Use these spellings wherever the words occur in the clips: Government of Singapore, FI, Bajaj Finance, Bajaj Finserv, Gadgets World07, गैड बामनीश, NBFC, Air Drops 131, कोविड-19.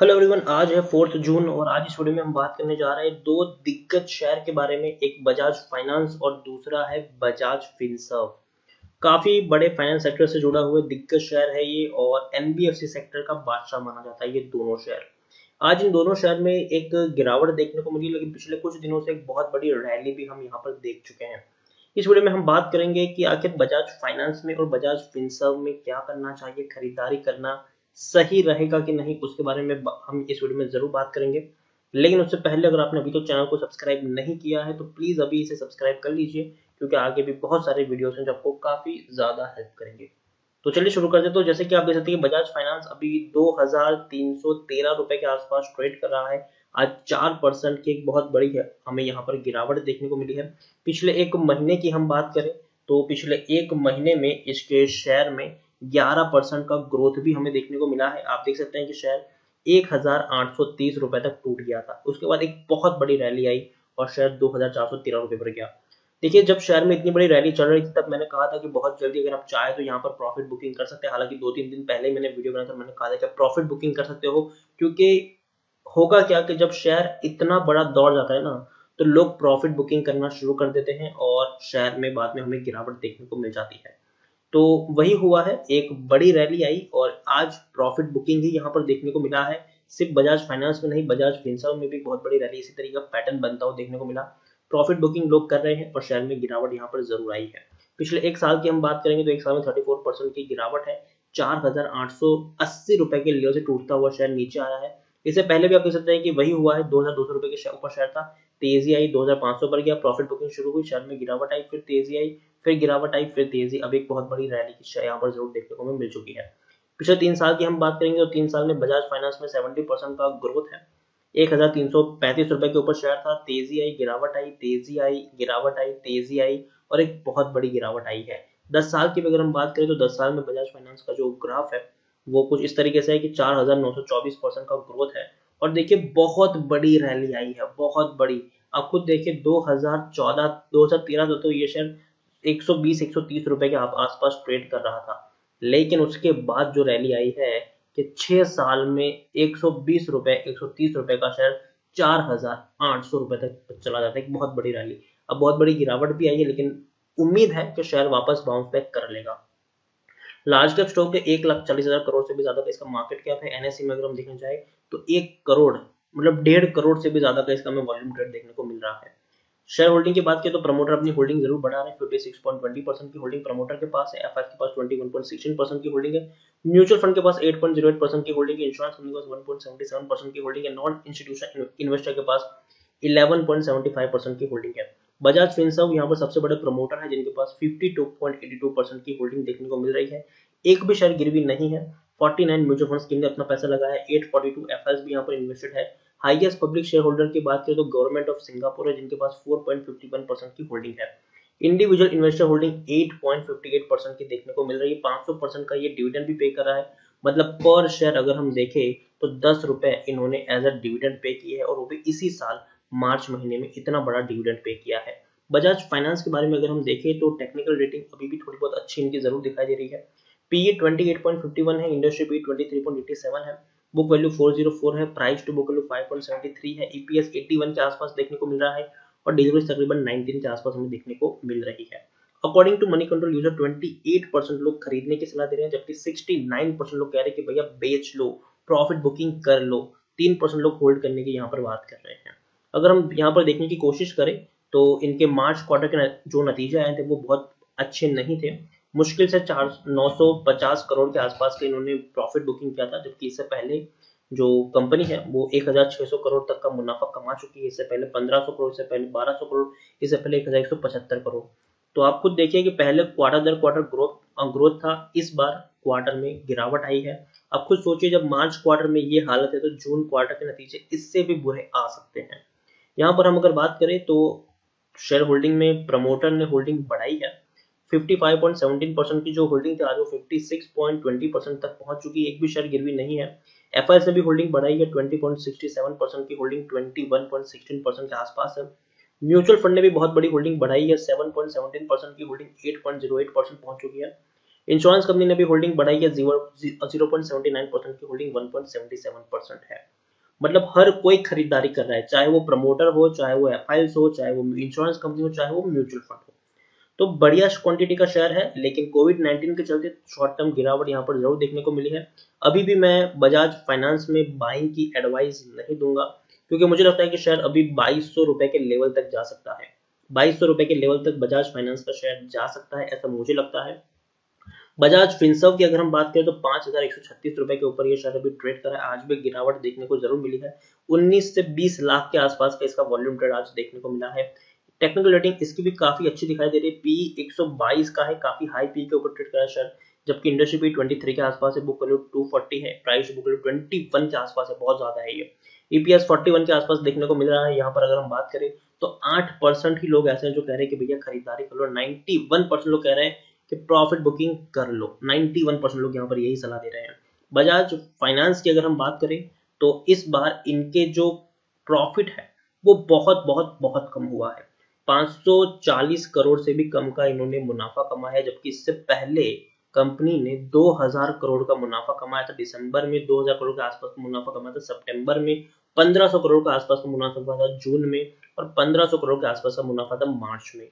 Hello everyone, आज है 4 जून और आज इस वीडियो में हम बात करने जा रहे हैं दो दिग्गज शेयर के बारे में। एक बजाज फाइनेंस और दूसरा है बजाज फिनसर्व। काफी बड़े फाइनेंस सेक्टर से जुड़ा हुआ दिग्गज शेयर है ये और एनबीएफसी सेक्टर का बादशाह माना जाता है ये दोनों शेयर। आज इन दोनों शेयर में एक गिरावट देखने को मिली, लेकिन पिछले कुछ दिनों से एक बहुत बड़ी रैली भी हम यहाँ पर देख चुके हैं। इस वीडियो में हम बात करेंगे कि आखिर बजाज फाइनेंस में और बजाज फिनसर्व में क्या करना चाहिए, खरीदारी करना सही रहेगा कि नहीं, उसके बारे में हम इस वीडियो में जरूर बात करेंगे। लेकिन उससे पहले अगर आपने अभी तो चैनल को सब्सक्राइब नहीं किया है तो प्लीज अभी इसे सब्सक्राइब कर लीजिए, क्योंकि आगे भी बहुत सारे वीडियोस हैं जो आपको काफी ज्यादा हेल्प करेंगे। तो चलिए शुरू करते हैं। तो जैसे कि आप देख सकते हैं बजाज फाइनेंस अभी 2,313 रुपए के आसपास ट्रेड कर रहा है। आज 4% की एक बहुत बड़ी हमें यहाँ पर गिरावट देखने को मिली है। पिछले एक महीने की हम बात करें तो पिछले एक महीने में इसके शेयर में 11% का ग्रोथ भी हमें देखने को मिला है। आप देख सकते हैं कि शेयर 1,830 रुपए तक टूट गया था, उसके बाद एक बहुत बड़ी रैली आई और शेयर 2,413 रुपए पर गया। देखिए, जब शेयर में इतनी बड़ी रैली चल रही थी तब मैंने कहा था कि बहुत जल्दी अगर आप चाहे तो यहाँ पर प्रॉफिट बुकिंग कर सकते हैं। हालांकि 2-3 दिन पहले मैंने वीडियो बनाकर मैंने कहा था कि आप प्रॉफिट बुकिंग कर सकते हो, क्योंकि होगा क्या कि जब शेयर इतना बड़ा दौड़ जाता है ना तो लोग प्रॉफिट बुकिंग करना शुरू कर देते हैं और शेयर में बाद में हमें गिरावट देखने को मिल जाती है। तो वही हुआ है, एक बड़ी रैली आई और आज प्रॉफिट बुकिंग ही यहाँ पर देखने को मिला है। सिर्फ बजाज फाइनेंस में नहीं, बजाज फिनसर्व में भी बहुत बड़ी रैली इसी तरीके का पैटर्न बनता हुआ देखने को मिला। प्रॉफिट बुकिंग लोग कर रहे हैं और शेयर में गिरावट यहाँ पर जरूर आई है। पिछले एक साल की हम बात करेंगे तो एक साल में 34% की गिरावट है। 4,880 रुपए के लेवल से टूटता हुआ शेयर नीचे आया है। इससे पहले भी आप देख सकते हैं कि वही हुआ है, 2,200 रुपए के ऊपर शेयर था, तेजी आई 2,500 पर गया, प्रॉफिट बुकिंग शुरू हुई, शेयर में गिरावट आई, फिर तेजी आई, फिर गिरावट आई, फिर तेजी, अब एक बहुत बड़ी रैली की शेयर यहाँ पर जरूर देखने को हमें मिल चुकी है। पिछले 3 साल की हम बात करेंगे तो 3 साल में बजाज फाइनेंस में 70% का ग्रोथ है। 1,335 रुपए के ऊपर शेयर था, तेजी आई, गिरावट आई, तेजी आई, गिरावट आई, तेजी आई और एक बहुत बड़ी गिरावट आई है। 10 साल की अगर हम बात करें तो 10 साल में बजाज फाइनेंस का जो ग्राफ है वो कुछ इस तरीके से है कि 4,924% का ग्रोथ है और देखिए बहुत बड़ी रैली आई है, बहुत बड़ी। आप खुद देखिए 2013 तो ये शेयर 120-130 रुपए के आसपास ट्रेड कर रहा था, लेकिन उसके बाद जो रैली आई है कि 6 साल में 120 रुपए 130 रुपए का शेयर 4,800 रुपए तक चला जाता है। एक बहुत बड़ी रैली, अब बहुत बड़ी गिरावट भी आई है, लेकिन उम्मीद है कि शेयर वापस बाउंस बैक कर लेगा। लार्ज कैप स्टॉक के 1,40,000 करोड़ से भी ज्यादा का इसका मार्केट कैप है। एनएससी में अगर हम देखना चाहे तो 1 करोड़ मतलब 1.5 करोड़ से भी ज्यादा का इसका हमें वॉल्यूम ट्रेड देखने को मिल रहा है। शेयर होल्डिंग की बात करें तो प्रमोटर अपनी होल्डिंग जरूर बढ़ा रहे हैं। 56.20% की होल्डिंग प्रमोटर के पास है, एफआई के पास 21.16% की होल्डिंग है, म्यूचुअल फंड के पास 8.08% की होल्डिंग है, इंश्योरेंस कंपनी के पास 1.77% की होल्डिंग है, नॉन इंस्टीट्यूशनल इन्वेस्टर के पास 11.75% की होल्डिंग है। बजाज फिनसर्व यहाँ पर सबसे बड़े प्रमोटर है जिनके पास 52.82% की होल्डिंग देखने को मिल रही है। एक भी शेयर गिरवी नहीं है। 49 म्यूचुअल फंड स्कीम ने अपना पैसा लगाया, 842 एफआईज भी यहाँ पर इन्वेस्टेड है। हाईएस्ट पब्लिक शेयर होल्डर की बात करें तो गवर्नमेंट ऑफ सिंगापुर है जिनके पास 4.51% की होल्डिंग है। इंडिविजुअल इन्वेस्टर होल्डिंग 8.58% की देखने को मिल रही है। 500% का ये डिविडेंड भी पे कर रहा है, मतलब पर शेयर अगर हम देखें तो 10 रुपए इन्होंने एज अ डिविडेंड पे किया है और वो भी इसी साल मार्च महीने में इतना बड़ा डिविडेंड पे किया है। बजाज फाइनेंस के बारे में अगर हम देखें तो टेक्निकल रेटिंग अभी भी थोड़ी बहुत अच्छी इनकी जरूर दिखाई दे रही है। पीई 28.51 है, इंडस्ट्री पी 23.87 है, बुक वैल्यू 404 है, प्राइस टू बुक वैल्यू 5.73 है, ईपीएस 81 के आसपास देखने को मिल रहा है और डिलीवरीज तकरीबन 19 के आसपास हमें देखने को मिल रही है। According to money control user 28% लोग खरीदने की सलाह दे रहे हैं, जबकि 69% लोग कह रहे हैं कि भैया बेच लो, प्रॉफिट बुकिंग कर लो। 3% लोग होल्ड करने की यहाँ पर बात कर रहे हैं। अगर हम यहाँ पर देखने की कोशिश करें तो इनके मार्च क्वार्टर के जो नतीजे आए थे वो बहुत अच्छे नहीं थे। मुश्किल से 950 करोड़ के आसपास के इन्होंने प्रॉफिट बुकिंग किया था, जबकि इससे पहले जो कंपनी है वो 1,600 करोड़ तक का मुनाफा कमा चुकी है। इससे पहले 1,500 करोड़, इससे पहले 1,200 करोड़, इससे पहले 1,175 करोड़। तो आप खुद देखिए कि पहले क्वार्टर दर क्वार्टर ग्रोथ था, इस बार क्वार्टर में गिरावट आई है। आप खुद सोचिए जब मार्च क्वार्टर में ये हालत है तो जून क्वार्टर के नतीजे इससे भी बुरे आ सकते हैं। यहाँ पर हम अगर बात करें तो शेयर होल्डिंग में प्रमोटर ने होल्डिंग बढ़ाई है। 55.17% की जो होल्डिंग थी आज वो 56.20% तक पहुंच चुकी है। एक भी शेयर गिरवी नहीं है। एफआईएस ने भी होल्डिंग बढ़ाई है, 20.67% की होल्डिंग 21.16% के आसपास है। म्यूचुअल फंड ने भी बहुत बड़ी होल्डिंग बढ़ाई है, 7.17% की होल्डिंग 8.08% पहुंच चुकी है। इंश्योरेंस कंपनी ने भी होल्डिंग बढ़ाई है, 0.79% की होल्डिंग 1.77% है। मतलब हर कोई खरीदारी कर रहा है, चाहे वो प्रमोटर हो, चाहे वो एफआईएस हो, चाहे वो इंश्योरेंस कंपनी हो, चाहे वो म्यूचुअल फंड हो। तो बढ़िया क्वांटिटी का शेयर है, लेकिन कोविड-19 के चलते शॉर्ट टर्म गिरावट यहाँ पर जरूर देखने को मिली है। अभी भी मैं बजाज फाइनेंस में बाइंग की एडवाइस नहीं दूंगा, क्योंकि मुझे लगता है कि शेयर अभी 2200 रुपए के लेवल तक जा सकता है। 2200 रुपए के लेवल तक बजाज फाइनेंस का शेयर जा सकता है, ऐसा मुझे लगता है। बजाज फिनसर्व की अगर हम बात करें तो 5136 रुपए के ऊपर ये शेयर अभी ट्रेड करा है। आज भी गिरावट देखने को जरूर मिली है, 19 से 20 लाख के आसपास का इसका वॉल्यूम ट्रेड आज देखने को मिला है। टेक्निकल रेटिंग इसकी भी काफी अच्छी दिखाई दे रही है, पी 122 का है, काफी हाई पी के ऊपर ट्रेड करा है शेयर, जबकि इंडस्ट्री पी 23 के आसपास है, बुक वैल्यू 240 है, प्राइस बुक वैल्यू 21 के आसपास है, बहुत ज्यादा है ये। ईपीएस 41 के आसपास देखने को मिल रहा है। यहाँ पर अगर हम बात करें तो 8% ही लोग ऐसे हैं जो कह रहे हैं कि भैया खरीदारी कर लो, 91% लोग कह रहे हैं कि प्रॉफिट बुकिंग कर लो, 91% लोग यहाँ पर यही सलाह दे रहे हैं। बजाज फाइनेंस की अगर हम बात करें तो इस बार इनके जो प्रॉफिट है वो बहुत बहुत बहुत कम हुआ है, 540 करोड़ से भी कम का इन्होंने मुनाफा कमाया है, जबकि इससे पहले कंपनी ने 2000 करोड़ का मुनाफा कमाया था। दिसंबर में 2000 करोड़ के आसपास मुनाफा कमाया था, सितंबर में 1500 करोड़ के आसपास का मुनाफा कमाया था जून में, और 1500 करोड़ के आसपास का मुनाफा था मार्च में।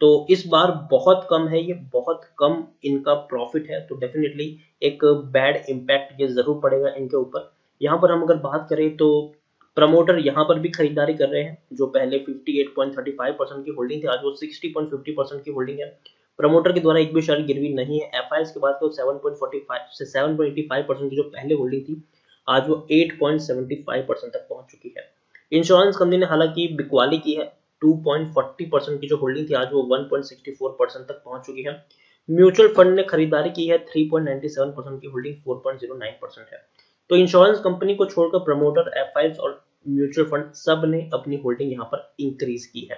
तो इस बार बहुत कम है ये, बहुत कम इनका प्रॉफिट है, तो डेफिनेटली एक बैड इम्पैक्ट ये जरूर पड़ेगा इनके ऊपर। यहाँ पर हम अगर बात करें तो प्रमोटर यहाँ पर भी खरीदारी कर रहे हैं, जो पहले 58.35% की होल्डिंग थी, आज वो 60.50% की होल्डिंग है। प्रमोटर के द्वारा एक भी शेयर गिरवी नहीं है। एफआईएस के बाद तो 7.45 से 7.85% की जो पहले होल्डिंग थी, आज वो 8.75% तक पहुंच चुकी है। इंश्योरेंस कंपनी ने हालांकि बिकवाली की है, 2.40% की जो होल्डिंग थी, आज वो 1.64% तक पहुंच चुकी है। म्यूचुअल फंड ने खरीदारी की है, 3.97% की होल्डिंग 4.09% है। तो इंश्योरेंस कंपनी को छोड़कर प्रमोटर, एफआईएस और म्यूचुअल फंड सब ने अपनी होल्डिंग यहाँ पर इंक्रीज की है।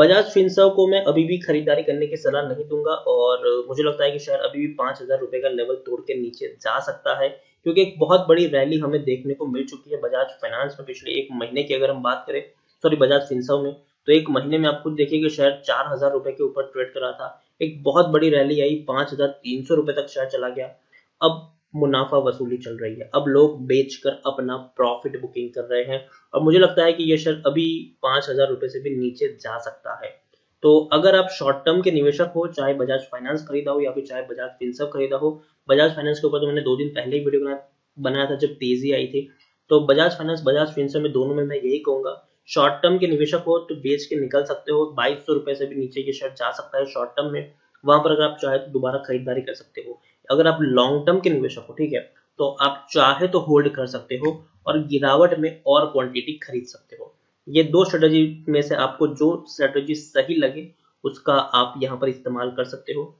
बजाज फिनसर्व को मैं अभी भी खरीदारी करने की सलाह नहीं दूंगा, और मुझे लगता है कि शेयर अभी भी 5000 रुपए का लेवल तोड़ के नीचे जा सकता है, क्योंकि एक बहुत बड़ी रैली हमें देखने को मिल चुकी है बजाज फाइनेंस में। पिछले एक महीने की अगर हम बात करें, सॉरी बजाज फिनसर्व में, तो एक महीने में आप खुद देखिए कि शेयर 4000 रुपए के ऊपर ट्रेड करा था, एक बहुत बड़ी रैली आई, 5300 रुपए तक शेयर चला गया। अब मुनाफा वसूली चल रही है, अब लोग बेचकर अपना प्रॉफिट बुकिंग कर रहे हैं, और मुझे लगता है कि ये शेयर अभी 5000 रुपए से भी नीचे जा सकता है। तो अगर आप शॉर्ट टर्म के निवेशक हो, चाहे बजाज फाइनेंस खरीदा हो या फिर चाहे बजाज फिनसर्व खरीदा हो, बजाज फाइनेंस के ऊपर तो मैंने 2 दिन पहले ही वीडियो बनाया था जब तेजी आई थी। तो बजाज फाइनेंस, बजाज फिनसर्व में दोनों में मैं यही कहूंगा, शॉर्ट टर्म के निवेशक हो तो बेच के निकल सकते हो, 2200 रुपए से भी नीचे ये शेयर जा सकता है शॉर्ट टर्म में, वहां पर अगर आप चाहे तो दोबारा खरीदारी कर सकते हो। अगर आप लॉन्ग टर्म के निवेशक हो, ठीक है, तो आप चाहे तो होल्ड कर सकते हो और गिरावट में और क्वांटिटी खरीद सकते हो। ये 2 स्ट्रेटजी में से आपको जो स्ट्रेटजी सही लगे उसका आप यहाँ पर इस्तेमाल कर सकते हो।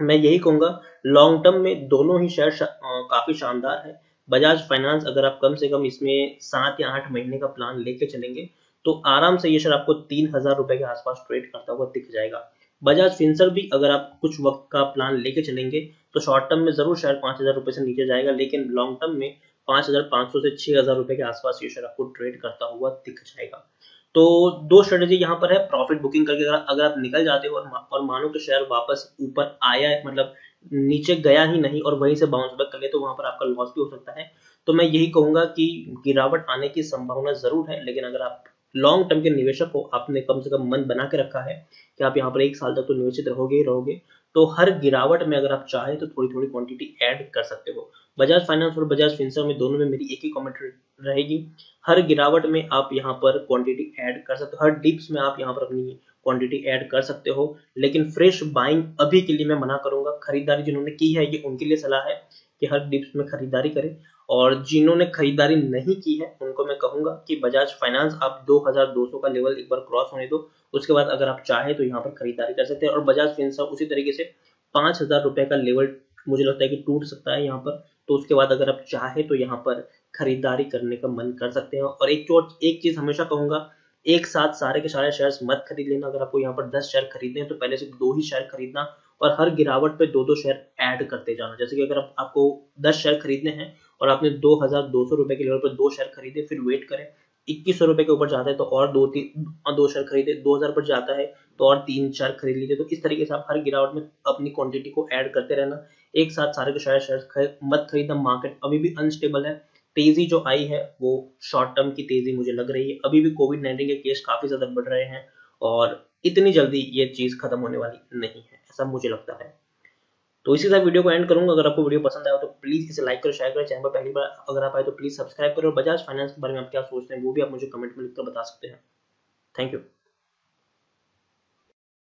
मैं यही कहूंगा, लॉन्ग टर्म में दोनों ही शेयर काफी शानदार है। बजाज फाइनेंस अगर आप कम से कम इसमें 7 या 8 महीने का प्लान लेके चलेंगे तो आराम से ये शेयर आपको 3000 रुपए के आसपास ट्रेड करता हुआ दिख जाएगा। बजाज फिनसर्व भी अगर आप कुछ वक्त का प्लान लेके चलेंगे तो शॉर्ट टर्म में जरूर शेयर 5000 रुपए से नीचे जाएगा, लेकिन लॉन्ग टर्म में 5500 से 6000 रुपए के आसपास ये शेयर आपको ट्रेड करता हुआ दिख जाएगा। तो 2 स्ट्रेटजी यहाँ पर है, प्रॉफिट बुकिंग करके अगर आप निकल जाते हो और मानो कि शेयर वापस ऊपर आया, मतलब नीचे गया ही नहीं और वहीं से बाउंस बैक कर ले, तो वहां पर आपका लॉस भी हो सकता है। तो मैं यही कहूंगा कि गिरावट आने की संभावना जरूर है, लेकिन अगर आप लॉन्ग टर्म के निवेशक हो, आपने कम से कम मन बना के रखा है कि आप यहाँ पर 1 साल तक तो निवेशित रहोगे ही रहोगे, तो हर गिरावट में अगर आप चाहें तो थोड़ी थोड़ी क्वांटिटी ऐड कर सकते हो। बजाज फाइनेंस और बजाज फिनसर्व में दोनों में मेरी एक ही कमेंट रहेगी, हर गिरावट में आप यहाँ पर क्वांटिटी ऐड कर सकते हो, हर डिप्स में आप यहाँ पर अपनी क्वांटिटी ऐड कर सकते हो, लेकिन फ्रेश बाइंग अभी के लिए मैं मना करूंगा। खरीदारी जिन्होंने की है ये उनके लिए सलाह है कि हर डिप्स में खरीदारी करें, और जिन्होंने खरीदारी नहीं की है उनको मैं कहूंगा कि बजाज फाइनेंस आप 2200 का लेवल एक बार क्रॉस होने दो, उसके बाद अगर आप चाहे तो यहाँ पर खरीदारी कर सकते हैं। और बजाज फिनसर्व उसी तरीके से 5000 रुपए का लेवल मुझे लगता है कि टूट सकता है यहाँ पर, तो उसके बाद अगर आप चाहे तो यहाँ पर खरीदारी करने का मन कर सकते हैं। और एक चीज हमेशा कहूंगा, एक साथ सारे के सारे शेयर्स मत खरीद लेना। अगर आपको यहाँ पर 10 शेयर खरीदने हैं तो पहले से 2 ही शेयर खरीदना और हर गिरावट पे 2-2 शेयर ऐड करते जाना। जैसे कि अगर आपको 10 शेयर खरीदने हैं और आपने 2200 रुपए के लेवल पर 2 शेयर खरीदे, फिर वेट करें, 2100 रुपए के ऊपर जाता है तो और 2 शेयर खरीदे, 2000 पर जाता है तो और 3-4 खरीद लीजिए। तो इस तरीके से आप हर गिरावट में अपनी क्वांटिटी को ऐड करते रहना, एक साथ सारे के सारे शेयर मत खरीदना। मार्केट अभी भी अनस्टेबल है, तेजी जो आई है वो शॉर्ट टर्म की तेजी मुझे लग रही है। अभी भी कोविड-19 के केस काफी ज्यादा बढ़ रहे हैं और इतनी जल्दी ये चीज खत्म होने वाली नहीं है, ऐसा मुझे लगता है। तो इसी साथ वीडियो को एंड करूंगा। अगर आपको वीडियो पसंद आया तो प्लीज इसे लाइक करो, शेयर करो। चैनल पर पहली बार अगर आप आए तो प्लीज सब्सक्राइब करो। बजाज फाइनेंस के बारे में आप क्या सोचते हैं वो भी आप मुझे कमेंट में लिखकर बता सकते हैं। Thank you.